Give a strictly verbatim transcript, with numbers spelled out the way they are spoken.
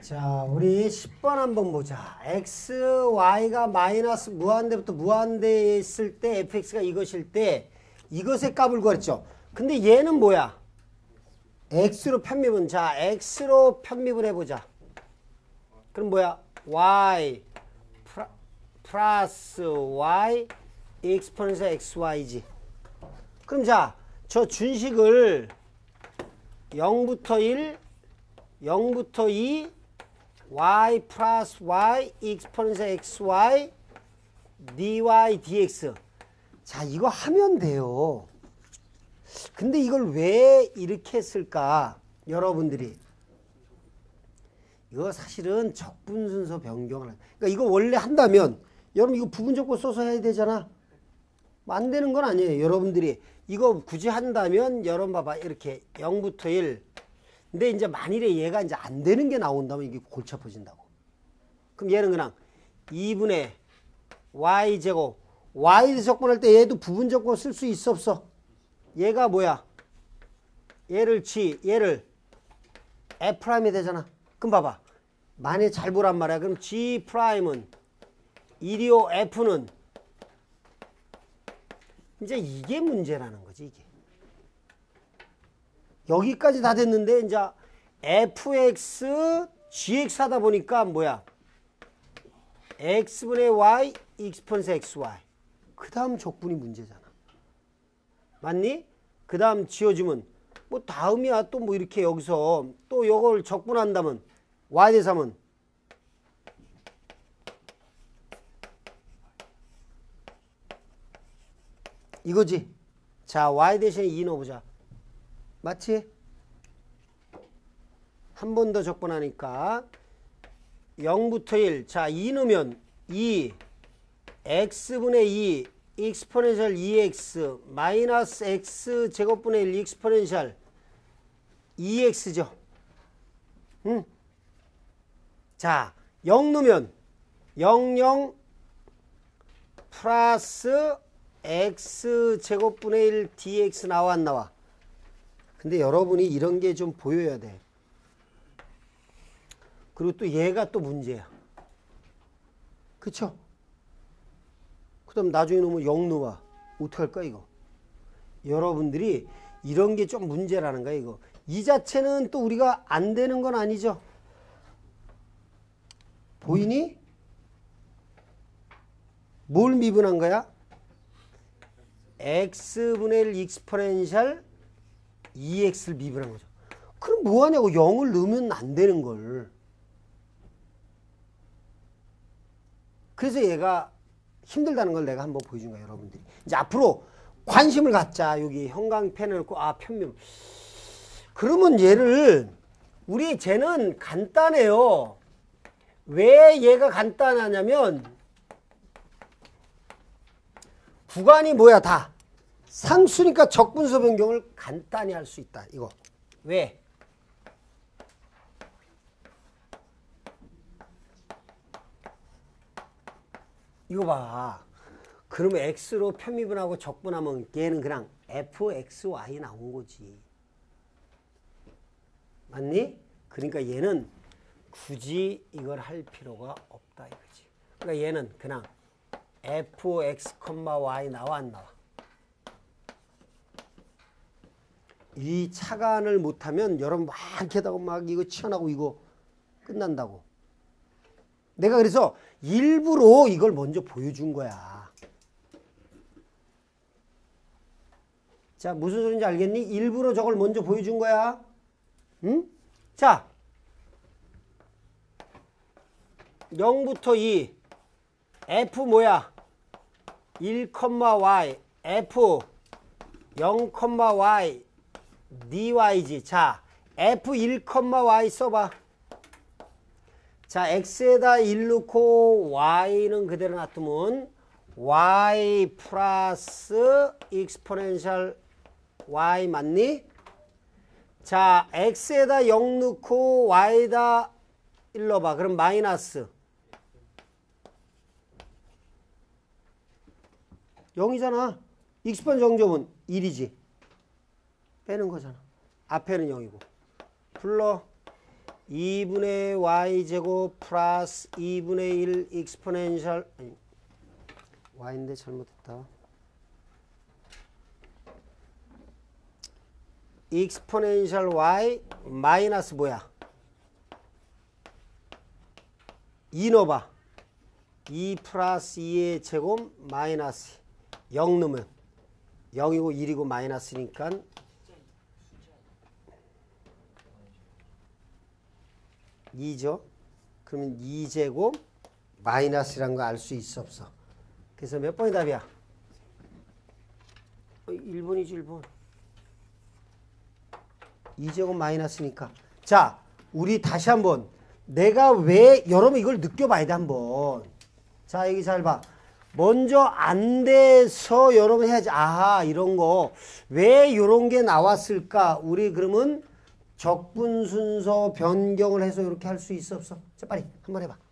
자, 우리 십 번 한번 보자. xy가 마이너스 무한대부터 무한대에 있을 때 fx가 이것일 때 이것의 값을 구했죠. 근데 얘는 뭐야? x로 편미분. 자, x로 편미분 해보자. 그럼 뭐야? y 프라, 플러스 y exponential xy지. 그럼 자, 저 준식을 영부터 일, 영부터 이, y 플러스 y exponential xy dy dx. 자, 이거 하면 돼요. 근데 이걸 왜 이렇게 했을까? 여러분들이 이거 사실은 적분 순서 변경을, 그러니까 이거 원래 한다면 여러분 이거 부분적고 써서 해야 되잖아. 안 되는 건 아니에요. 여러분들이 이거 굳이 한다면 여러분 봐봐, 이렇게 영부터 일. 근데 이제 만일에 얘가 이제 안 되는 게 나온다면 이게 골치 아파진다고. 그럼 얘는 그냥 이분의 y 제곱, y를 적분할 때 얘도 부분적고 쓸 수 있어 없어? 얘가 뭐야? 얘를 g, 얘를 f'이 되잖아. 그럼 봐봐, 만약에 잘 보란 말이야. 그럼 g'은 일이오 f는 이제 이게 문제라는 거지. 이게 여기까지 다 됐는데 이제 fx, gx 하다 보니까 뭐야? x분의 y, x분의 xy. 그 다음 적분이 문제잖아. 맞니? 그 다음 지워주면 뭐 다음이야. 또 뭐 이렇게 여기서 또 이걸 적분한다면 y 대 삼은 이거지. 자, y 대신에 이 넣어보자. 맞지? 한 번 더 적분하니까 영부터 일. 자, 이 넣으면 이 x분의 이 익스포넨셜 이 엑스 마이너스 x 제곱분의 일 익스포넨셜 이 엑스죠. 응? 자, 영 넣으면 영, 영 플러스 x 제곱분의 일 dx 나와 안 나와? 근데 여러분이 이런 게 좀 보여야 돼. 그리고 또 얘가 또 문제야. 그쵸? 그 다음 나중에 놓으면 영 놓아. 어떡할까 이거? 여러분들이 이런 게 좀 문제라는 거야 이거. 이 자체는 또 우리가 안 되는 건 아니죠. 보이니? 뭘 미분한 거야? x분의 일 익스포넨셜 이 엑스를 미분한 거죠. 그럼 뭐하냐고. 영을 넣으면 안 되는 걸. 그래서 얘가 힘들다는 걸 내가 한번 보여준 거야 여러분들이. 이제 앞으로 관심을 갖자. 여기 형광펜을 놓고 아 편미분. 그러면 얘를 우리 쟤는 간단해요. 왜 얘가 간단하냐면 구간이 뭐야? 다 상수니까 적분수 변경을 간단히 할 수 있다 이거. 왜? 이거 봐. 그러면 x로 편미분하고 적분하면 얘는 그냥 fxy 나온 거지. 맞니? 그러니까 얘는 굳이 이걸 할 필요가 없다 이거지. 그러니까 얘는 그냥 fx,y 나와 안 나와? 이 차관을 못하면 여러분 막 이렇게 하다가 막 이거 치어나고 이거 끝난다고. 내가 그래서 일부러 이걸 먼저 보여준 거야. 자, 무슨 소린지 알겠니? 일부러 저걸 먼저 보여준 거야. 응? 자, 영부터 이 f 뭐야? 일,y f 영,y dy지. 자, f 일,y 써봐. 자, x에다 일 넣고 y는 그대로 놔두면 y 플러스 익스포넨셜 y 맞니? 자, x에다 영 넣고 y에다 일 넣어봐. 그럼 마이너스 영이잖아. 익스펀 정점은 일이지. 빼는 거잖아. 앞에는 영이고. 불러 이분의 y제곱 플러스 이분의 일 익스포넨셜 아니, y인데 잘못했다. 익스포넨셜 y 마이너스 뭐야? 인오바 이 플러스 이의 제곱 마이너스 영 넣으면 영이고 일이고 마이너스니까 이죠. 그러면 이 제곱 마이너스라는 거 알 수 있어 없어? 그래서 몇 번이 답이야? 일 번이지 일 번. 이 제곱 마이너스니까. 자, 우리 다시 한번 내가 왜 여러분 이걸 느껴봐야 돼 한번. 자, 여기 잘 봐. 먼저 안 돼서 여러분 해야지. 아하, 이런 거 왜 이런 게 나왔을까? 우리 그러면 적분 순서 변경을 해서 이렇게 할 수 있어 없어? 자, 빨리 한번 해봐.